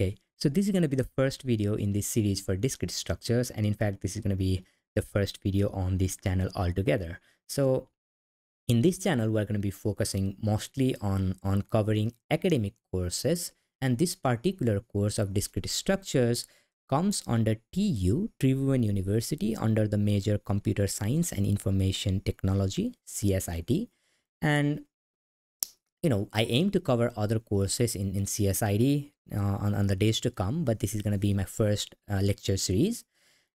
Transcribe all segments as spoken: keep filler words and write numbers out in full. Okay, so this is going to be the first video in this series for discrete structures, and in fact this is going to be the first video on this channel altogether. So in this channel we're going to be focusing mostly on on covering academic courses, and this particular course of discrete structures comes under T U, Tribhuvan University, under the major Computer Science and Information Technology, C S I T. And you know, I aim to cover other courses in, in C S I T uh, on, on the days to come, but this is going to be my first uh, lecture series.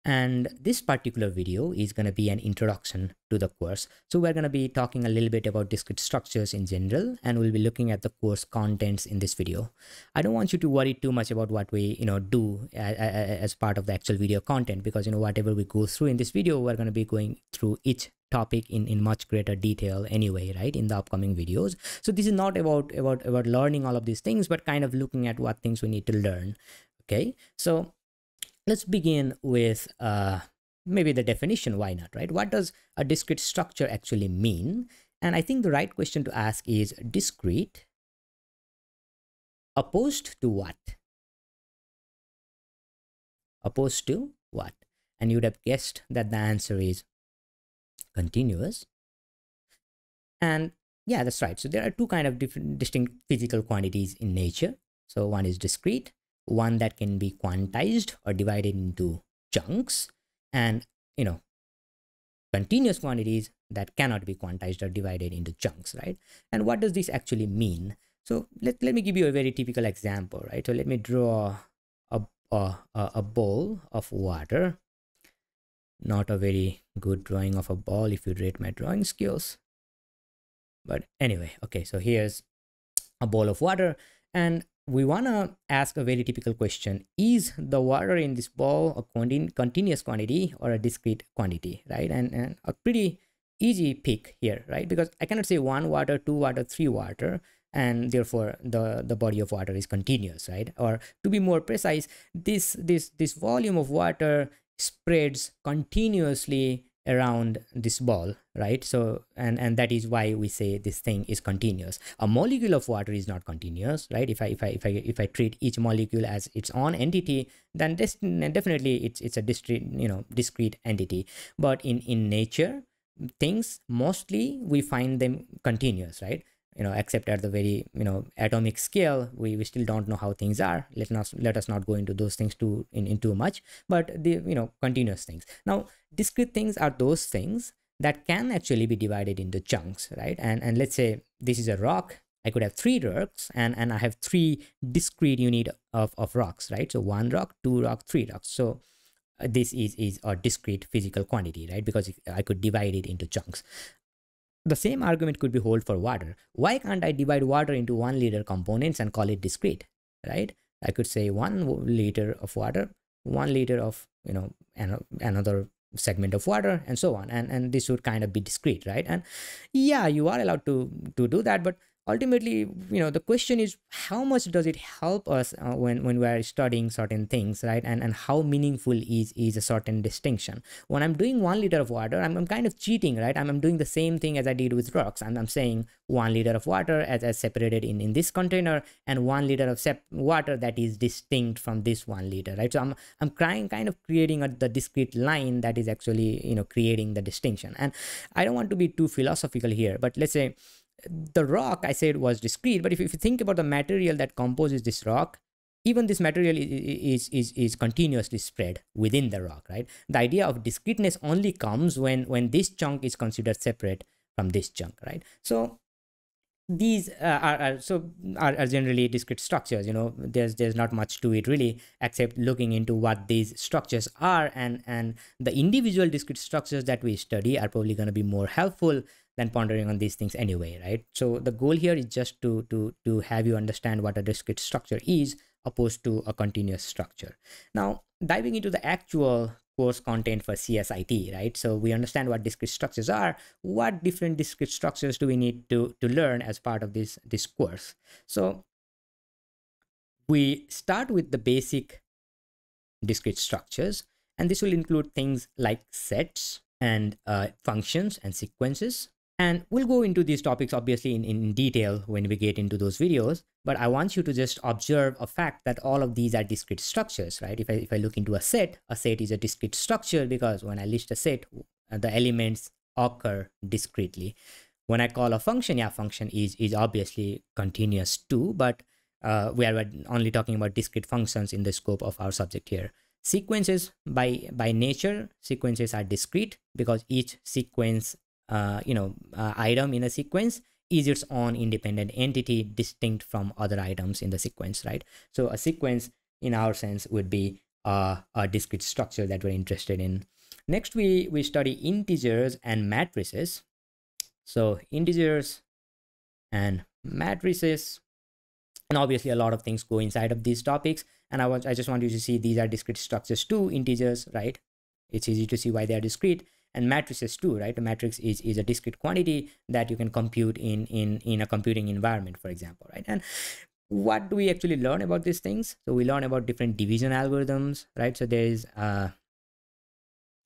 And this particular video is going to be an introduction to the course. So we're going to be talking a little bit about discrete structures in general, and we'll be looking at the course contents in this video. I don't want you to worry too much about what we, you know, do as part of the actual video content, because, you know, whatever we go through in this video, we're going to be going through each topic in, in much greater detail anyway, right, in the upcoming videos. So this is not about, about, about learning all of these things, but kind of looking at what things we need to learn. Okay, so let's begin with uh, maybe the definition, why not, right? What does a discrete structure actually mean? And I think the right question to ask is, discrete opposed to what? Opposed to what? And you would have guessed that the answer is continuous. And yeah, that's right. So there are two kind of different distinct physical quantities in nature. So one is discrete, one that can be quantized or divided into chunks, and you know, continuous quantities that cannot be quantized or divided into chunks, right? And what does this actually mean? So let, let me give you a very typical example, right? So let me draw a, a, a bowl of water. Not a very good drawing of a ball if you rate my drawing skills, but anyway, okay, so here's a bowl of water, and we want to ask a very typical question. Is the water in this bowl a continu continuous quantity or a discrete quantity, right? And, and a pretty easy pick here, right? Because I cannot say one water, two water, three water, and therefore the, the body of water is continuous, right? Or to be more precise, this, this, this volume of water spreads continuously around this ball, right? So and and that is why we say this thing is continuous. A molecule of water is not continuous, right? If i if i if i if i treat each molecule as its own entity, then this definitely it's it's a discrete, you know, discrete entity. But in in nature, things mostly we find them continuous, right? You know, except at the very, you know, atomic scale, we, we still don't know how things are. Let not let us not go into those things too in, in too much. But the, you know, continuous things. Now, discrete things are those things that can actually be divided into chunks, right? And and let's say this is a rock. I could have three rocks, and and I have three discrete unit of of rocks, right? So one rock, two rock, three rocks. So uh, this is is a discrete physical quantity, right? Because I could divide it into chunks. The same argument could be held for water. Why can't I divide water into one liter components and call it discrete, right? I could say one liter of water, one liter of, you know, an, another segment of water, and so on. And, and this would kind of be discrete, right? And yeah, you are allowed to, to do that, but ultimately, you know, the question is, how much does it help us uh, when, when we are studying certain things, right? And and how meaningful is, is a certain distinction? When I'm doing one liter of water, I'm, I'm kind of cheating, right? I'm, I'm doing the same thing as I did with rocks. I'm, I'm saying one liter of water as, as separated in, in this container, and one liter of sep water that is distinct from this one liter, right? So I'm, I'm crying, kind of creating a, the discrete line that is actually, you know, creating the distinction. And I don't want to be too philosophical here, but let's say, the rock I said was discrete, but if, if you think about the material that composes this rock, even this material is, is, is, is continuously spread within the rock, right? The idea of discreteness only comes when, when this chunk is considered separate from this chunk, right? So these uh, are, are so are, are generally discrete structures. You know, there's there's not much to it really, except looking into what these structures are, and and the individual discrete structures that we study are probably going to be more helpful than pondering on these things anyway, right? So the goal here is just to to to have you understand what a discrete structure is opposed to a continuous structure. Now, diving into the actual course content for C S I T, right? So we understand what discrete structures are. What different discrete structures do we need to to learn as part of this this course? So we start with the basic discrete structures, and this will include things like sets and uh, functions and sequences. And we'll go into these topics obviously in, in detail when we get into those videos, but I want you to just observe a fact that all of these are discrete structures, right? If I, if I look into a set, a set is a discrete structure because when I list a set, the elements occur discretely. When I call a function, yeah, function is, is obviously continuous too, but uh, we are only talking about discrete functions in the scope of our subject here. Sequences by, by nature, sequences are discrete because each sequence Uh, you know, uh, item in a sequence is its own independent entity distinct from other items in the sequence, right? So a sequence in our sense would be uh, a discrete structure that we're interested in. Next, we, we study integers and matrices. So integers and matrices, and obviously a lot of things go inside of these topics. And I, was, I just want you to see these are discrete structures too, integers, right? It's easy to see why they are discrete. And matrices too, right? A matrix is, is a discrete quantity that you can compute in, in, in a computing environment, for example, right? And what do we actually learn about these things? So we learn about different division algorithms, right? So there is uh,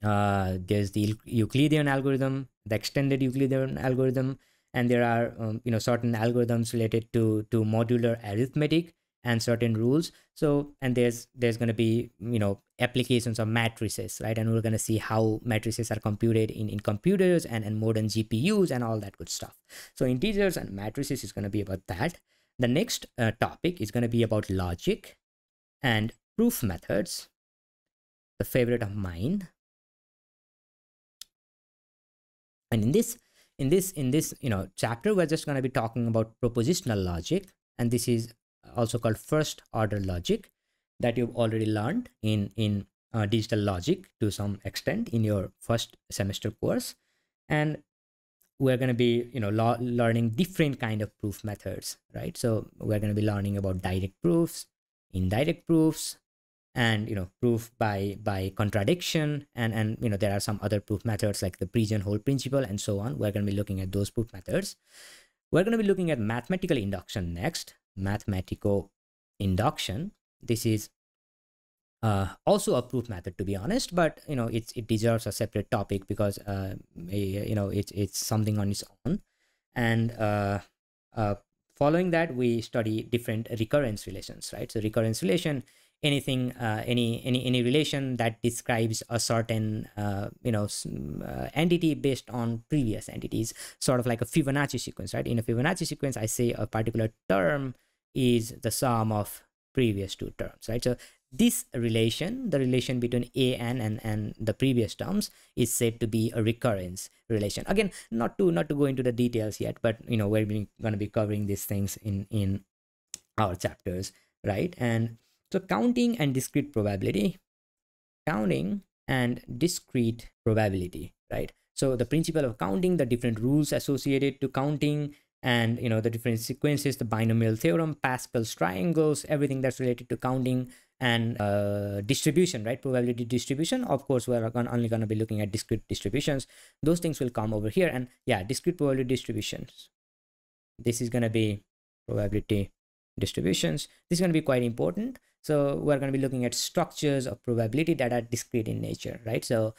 uh, there's the Euclidean algorithm, the extended Euclidean algorithm, and there are um, you know certain algorithms related to to modular arithmetic and certain rules. So, and there's there's going to be, you know, applications of matrices, right? And we're going to see how matrices are computed in, in computers and, and modern G P Us and all that good stuff. So integers and matrices is going to be about that. The next uh, topic is going to be about logic and proof methods, the favorite of mine. And in this, in this, in this, you know, chapter, we're just going to be talking about propositional logic. And this is also called first order logic that you've already learned in in uh, digital logic to some extent in your first semester course, and we're going to be you know learning different kind of proof methods, right? So we're going to be learning about direct proofs, indirect proofs, and you know proof by by contradiction, and and you know there are some other proof methods like the pigeonhole principle and so on. We're going to be looking at those proof methods. We're going to be looking at mathematical induction next. Mathematical induction, this is uh, also a proof method, to be honest, but you know it's it deserves a separate topic because uh, you know it's it's something on its own. And uh, uh, following that, we study different recurrence relations, right? So recurrence relation, anything uh, any any any relation that describes a certain uh, you know uh, entity based on previous entities, sort of like a Fibonacci sequence, right? In a Fibonacci sequence, I say a particular term is the sum of previous two terms, right? So this relation, the relation between a and and, and the previous terms, is said to be a recurrence relation. Again, not to not to go into the details yet, but you know we're going to be covering these things in in our chapters, right? And so counting and discrete probability, counting and discrete probability, right? So the principle of counting, the different rules associated to counting, and you know the different sequences, the binomial theorem, Pascal's triangles, everything that's related to counting and uh, distribution, right? Probability distribution. Of course, we're only going to be looking at discrete distributions. Those things will come over here. And yeah, discrete probability distributions. This is going to be probability distributions. This is going to be quite important. So we're going to be looking at structures of probability that are discrete in nature, right? So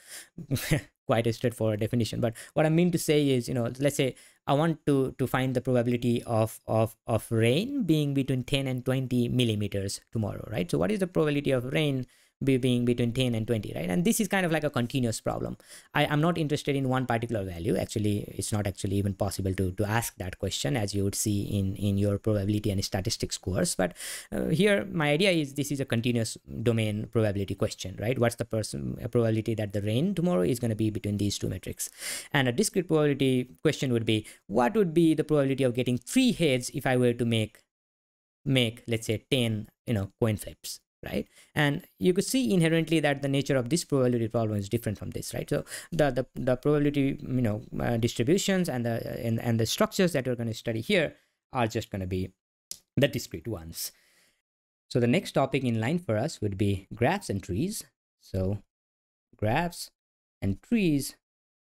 quite a straightforward definition. But what I mean to say is, you know, let's say I want to to find the probability of of of rain being between ten and twenty millimeters tomorrow, right? So what is the probability of rain be being between ten and twenty, right? And this is kind of like a continuous problem. I am not interested in one particular value. Actually, it's not actually even possible to to ask that question, as you would see in in your probability and statistics course. But uh, here my idea is this is a continuous domain probability question, right? What's the person a probability that the rain tomorrow is going to be between these two metrics? And a discrete probability question would be, what would be the probability of getting three heads if I were to make make let's say ten you know coin flips, right? And you could see inherently that the nature of this probability problem is different from this, right? So the the, the probability you know uh, distributions and the and, and the structures that we're going to study here are just going to be the discrete ones. So the next topic in line for us would be graphs and trees. So graphs and trees,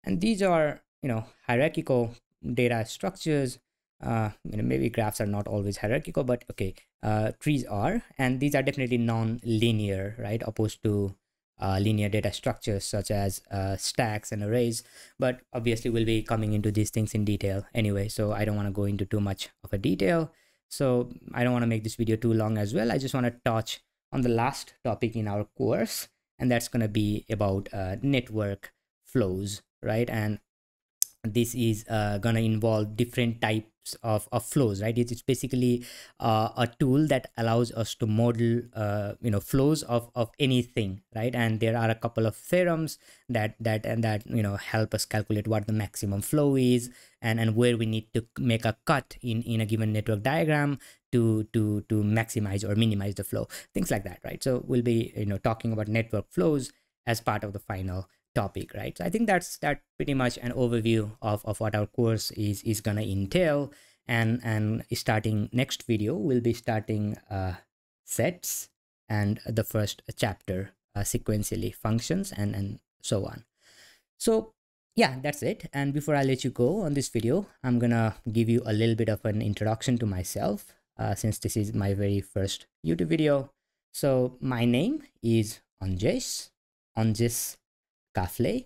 and these are you know hierarchical data structures. Uh, you know, maybe graphs are not always hierarchical, but okay, uh, trees are, and these are definitely non-linear, right? Opposed to uh, linear data structures such as uh, stacks and arrays, but obviously we'll be coming into these things in detail anyway, so I don't want to go into too much of a detail. So I don't want to make this video too long as well. I just want to touch on the last topic in our course, and that's going to be about uh, network flows, right? And this is uh, going to involve different types of, of flows, right? It's, it's basically uh, a tool that allows us to model, uh, you know, flows of, of anything, right? And there are a couple of theorems that, that, and that, you know, help us calculate what the maximum flow is and, and where we need to make a cut in, in a given network diagram to, to, to maximize or minimize the flow, things like that, right? So we'll be, you know, talking about network flows as part of the final topic, right? So I think that's that pretty much an overview of, of what our course is is gonna entail, and and starting next video we'll be starting uh, sets and the first chapter, uh, sequentially, functions and and so on. So yeah, that's it. And before I let you go on this video, I'm gonna give you a little bit of an introduction to myself, uh, since this is my very first YouTube video. So my name is Anjesh Anjesh Kafle.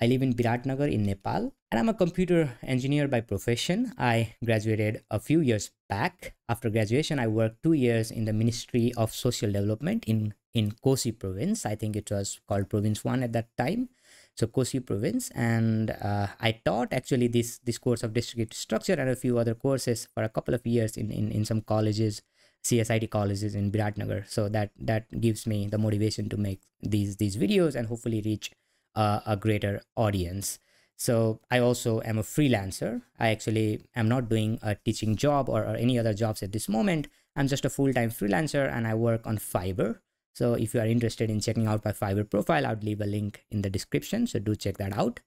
I live in Biratnagar in Nepal, and I'm a computer engineer by profession. I graduated a few years back. After graduation, I worked two years in the Ministry of Social Development in, in Kosi province. I think it was called Province one at that time. So Kosi province, and uh, I taught actually this, this course of distributed structure and a few other courses for a couple of years in, in, in some colleges, C S I T colleges in Biratnagar. So that that gives me the motivation to make these these videos and hopefully reach uh, a greater audience. So I also am a freelancer. I actually am not doing a teaching job or, or any other jobs at this moment. I'm just a full-time freelancer, and I work on Fiverr. So if you are interested in checking out my Fiverr profile, I'll leave a link in the description, so do check that out.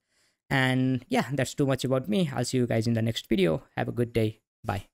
And yeah, that's too much about me. I'll see you guys in the next video. Have a good day. Bye.